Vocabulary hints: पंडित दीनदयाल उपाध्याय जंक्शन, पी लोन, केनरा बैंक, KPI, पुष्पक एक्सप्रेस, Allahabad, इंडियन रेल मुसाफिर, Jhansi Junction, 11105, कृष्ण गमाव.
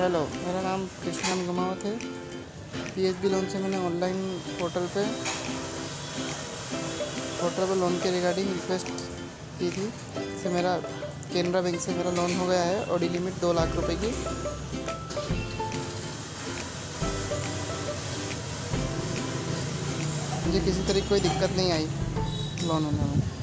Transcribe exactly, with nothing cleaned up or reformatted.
Hello, मेरा नाम कृष्ण गमाव है। पी लोन से मैंने ऑनलाइन पोर्टल पे पोर्टल पर लोन के रिगार्डिंग रिक्वेस्ट की थी। से मेरा केनरा बैंक से मेरा लोन हो गया है और डी लिमिट दो लाख रुपए की। मुझे किसी तरह की कोई दिक्कत नहीं आई लोन होने में।